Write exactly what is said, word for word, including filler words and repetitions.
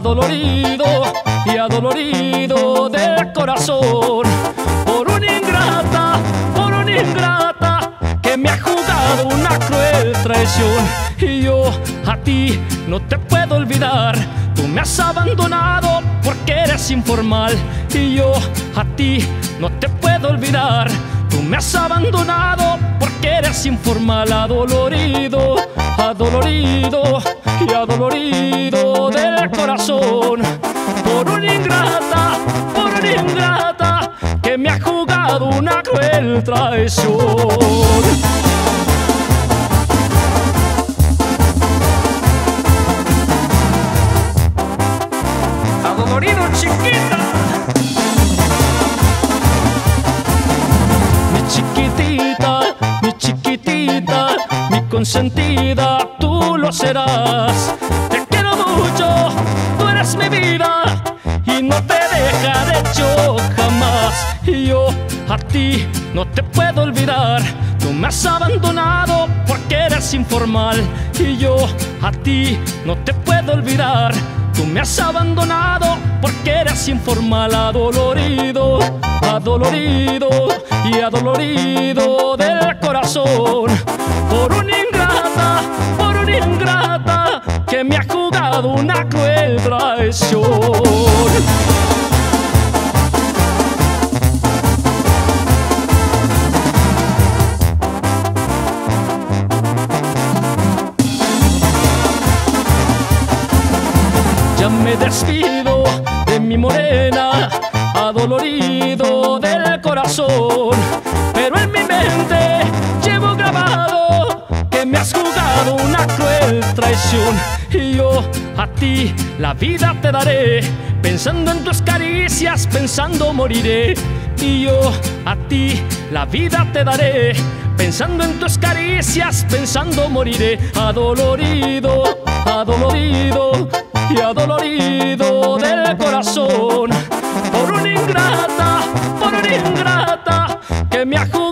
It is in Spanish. adolorido y adolorido del corazón, por una ingrata, por una ingrata que me ha jugado una cruel traición. Y yo a ti no te puedo olvidar, tú me has abandonado porque eres informal. Y yo a ti no te puedo olvidar, tú me has abandonado porque eres informal. Adolorido, adolorido y adolorido del corazón, por una ingrata, por una ingrata que me ha jugado una cruel traición. Adolorido, chiquita, mi chiquitita, mi chiquitita, mi consentida, tú lo serás. Te quiero mucho, tú eres mi vida y no te dejaré yo jamás. Y yo a ti no te puedo olvidar, tú me has abandonado porque eres informal. Y yo a ti no te puedo olvidar, tú me has abandonado porque eres informal. Adolorido, adolorido y adolorido del corazón, por una ingrata, por una ingrata que me ha jugado una cruel traición. Ya me despido de mi morena, adolorido del corazón, pero en mi mente llevo grabado que me has jugado una cruel traición. Y yo a ti la vida te daré, pensando en tus caricias, pensando moriré. Y yo a ti la vida te daré, pensando en tus caricias, pensando moriré. Adolorido, adolorido y adolorido del corazón, por una ingrata, por una ingrata que me ha jugado.